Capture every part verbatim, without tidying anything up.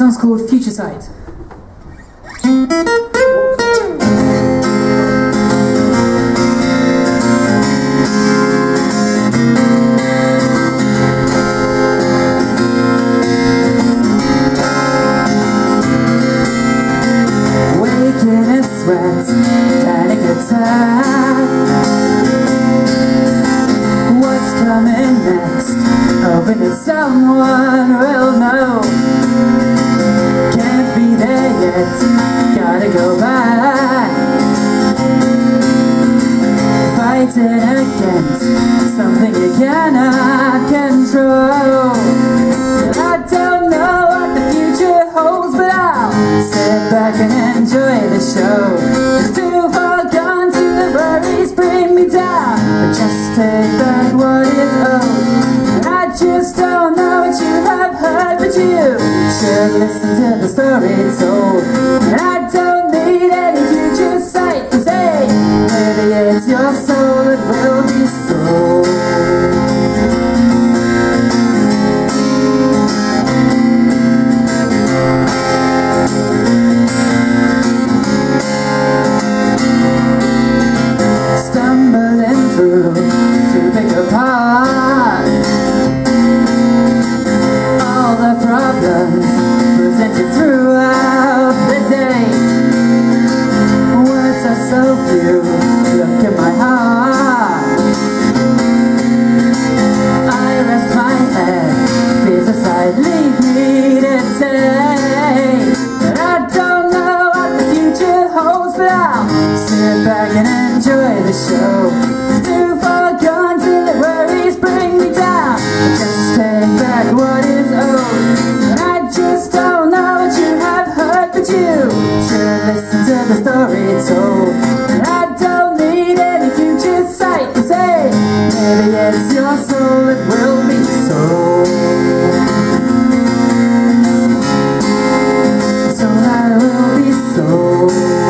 song's called Future Sight. Waking in sweat, panic attack. What's coming next? Hoping that someone will know. Gotta go back, fighting against something you cannot control. I don't know what the future holds, but I'll sit back and enjoy the show. It's too far gone to the worries bring me down, but just take back what is owed. I just don't know what you have heard, but you should listen to the story told. I don't need any future sight, cause hey, maybe it's your soul that will be sold. Stumbling through to pick apart all the problems presented throughout the day. Words are so few. Look at my heart, I rest my head. Fears aside, leave me to say, I don't know what the future holds, but I'll sit back and enjoy the show. It's too far gone till the worries bring me down. Just take back what is owed. I just don't. You should listen to the story told. I don't need any future sight, cause hey, maybe it's your soul that will be sold. So I will be sold.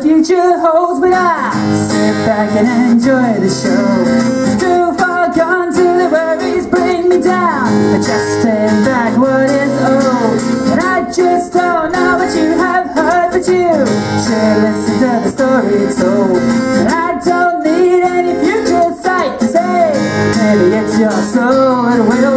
Future holds, but I sit back and enjoy the show. It's too far gone till the worries bring me down. I just take back what is owed. And I just don't know what you have heard, but you should listen to the story told. And I don't need any future sight to say, maybe it's your soul and will.